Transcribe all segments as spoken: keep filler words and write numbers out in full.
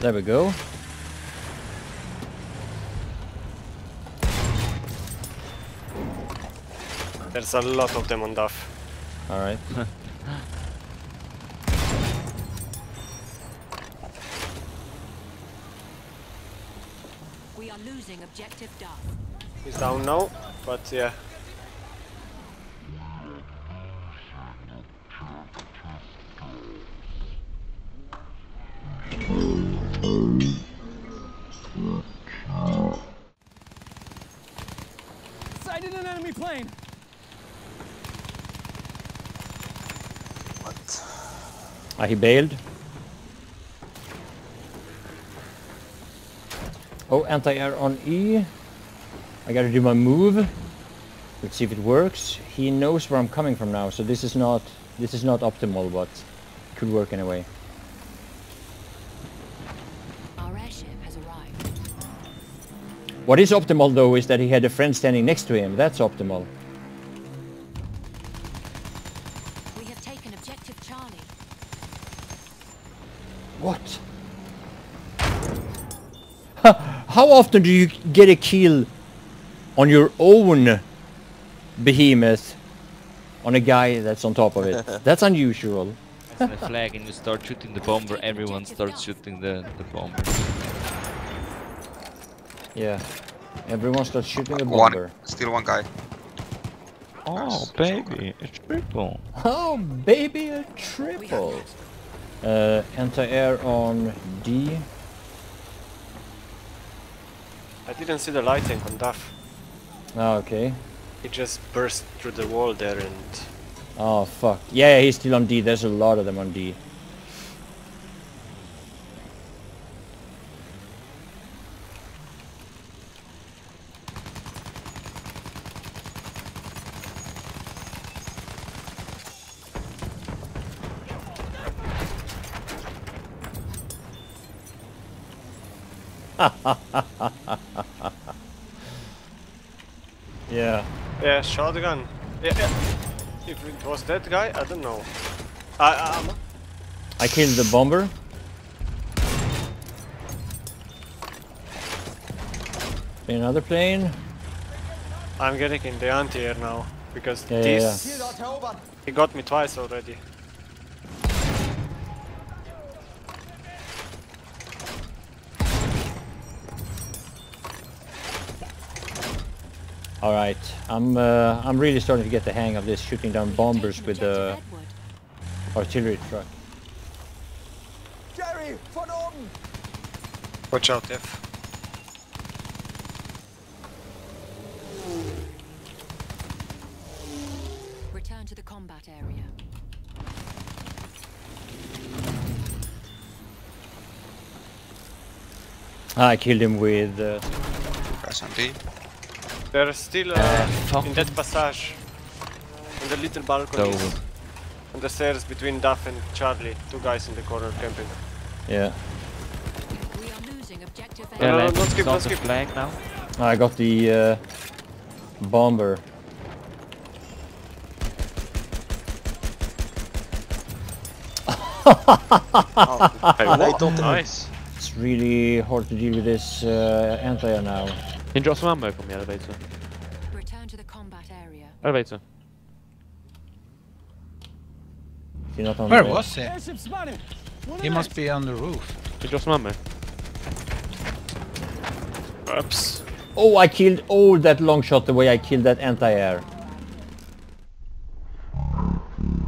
There we go. There's a lot of them on D A F. Alright. We are losing objective D A F. He's down now, but yeah. Sighted an enemy plane! Ah, he bailed. Oh, anti-air on E. I gotta do my move. Let's see if it works. He knows where I'm coming from now, so this is not this is not optimal, but could work anyway. Our airship has arrived. What is optimal though is that he had a friend standing next to him. That's optimal. We have taken objective Charlie. What? How often do you get a kill on your own behemoth on a guy that's on top of it? That's unusual. That's the flag, and you start shooting the bomber, everyone starts shooting the, the bomber. Yeah, everyone starts shooting the bomber. One. Still one guy. Oh, baby, a triple. Oh, baby, a triple. Uh, anti-air on D. I didn't see the lighting on D A F. Oh, okay. He just burst through the wall there and... Oh, fuck. Yeah, he's still on D. There's a lot of them on D. Yeah. Yeah, shotgun. Yeah, yeah. If it was that guy, I don't know. I um. I killed the bomber. Another plane. I'm getting in the anti-air now because yeah, this. Yeah, yeah. He got me twice already. All right, I'm uh, I'm really starting to get the hang of this, shooting down bombers with the artillery truck. Jerry, von oben. Watch out, F. Return to the combat area. I killed him with. Uh, There's still uh, in that passage, in the little balconies, on the stairs between D A F and Charlie, two guys in the corner camping. Yeah. We are losing objective. Yeah, no, no, don't skip, don't skip. Flag now. I got the uh, bomber. Oh, I don't nice. It's really hard to deal with this uh, anti-air now. Can drop some ammo from the elevator. Return to the combat area. Elevator. Not on Where the was it? He must be on the roof. Can drop some ammo. Oops. Oh, I killed all oh, that long shot the way I killed that anti-air.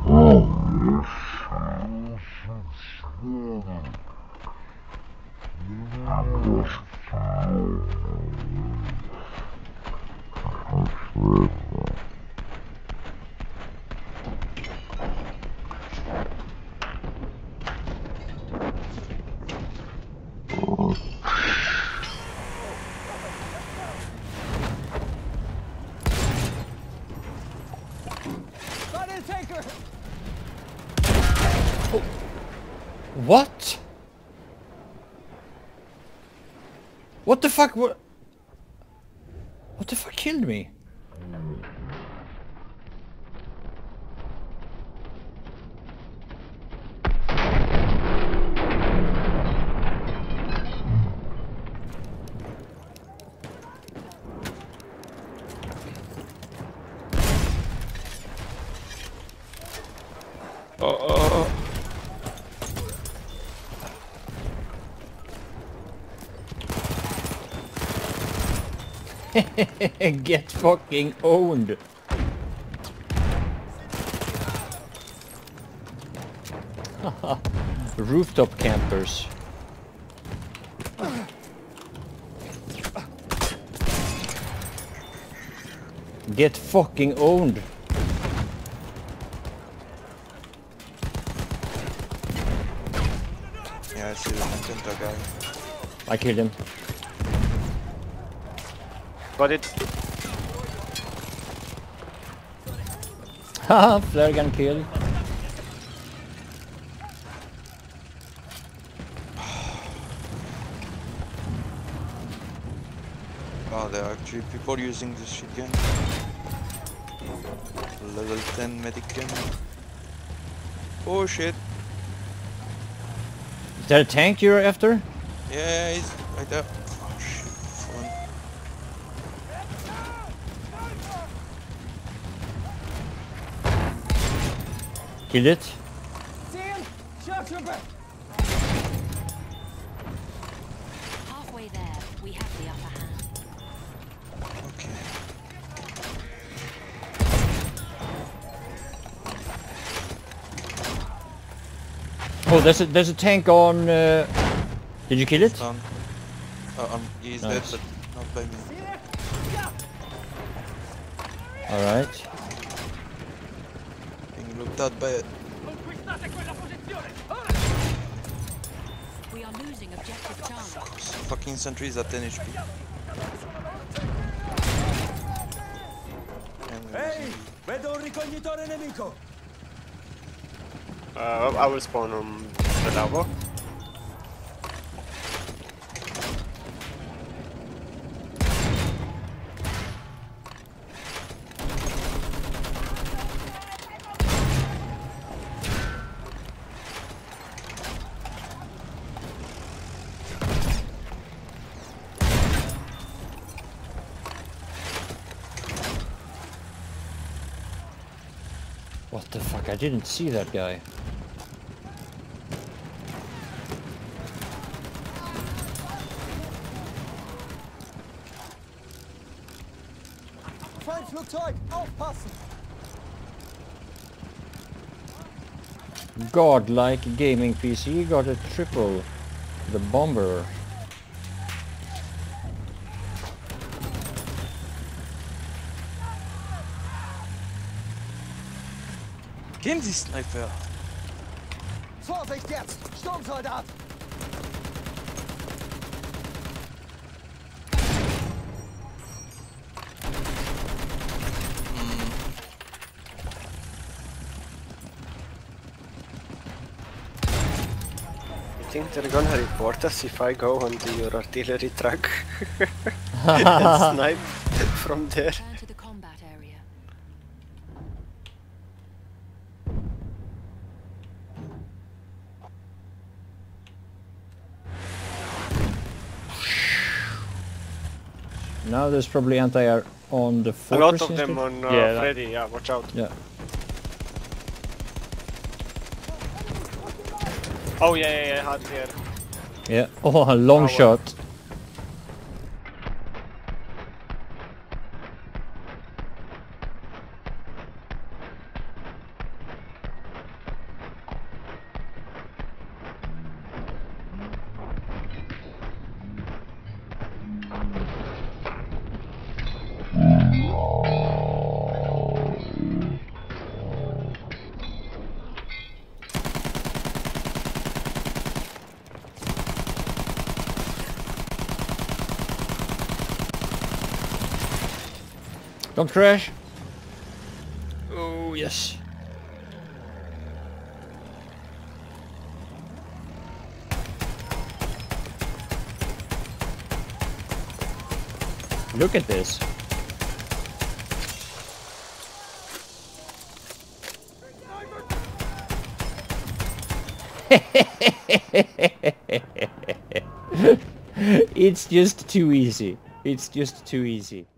Oh. What? What the fuck? What? What the fuck killed me? Get fucking owned. Rooftop campers. Get fucking owned. Yeah, I see the Magenta guy. I killed him. Got it. Haha, flare gun kill. Oh, there are actually people using this shit gun. Level ten medic gun. Oh shit. Is that a tank you're after? Yeah, he's right there. Oh shit, fun. Kill it. Damn, shock trooper. Halfway there, we have the upper hand. Oh, there's a there's a tank on. Uh, did you kill it? Um, uh, um, he's nice. Dead, but not by me. All right. Being looked at by it. We are losing objective Charlie. Fucking sentry is at ten H P. Hey, vedo un ricognitore nemico. Uh, I will spawn on the lava. What the fuck? I didn't see that guy. Godlike gaming P C got a triple, the bomber. Kindy Sniper. Vorsicht jetzt, Sturmsoldat. I think they're gonna report us if I go on the your artillery truck and snipe from there. To the combat area. Now there's probably anti-air on the fortress. A lot of them on uh, yeah, Freddy, yeah, watch out. Yeah. Oh yeah, yeah, yeah, hard here. Yeah, oh, a long oh, shot. Well. Don't crash. Oh yes. Look at this. It's just too easy. It's just too easy.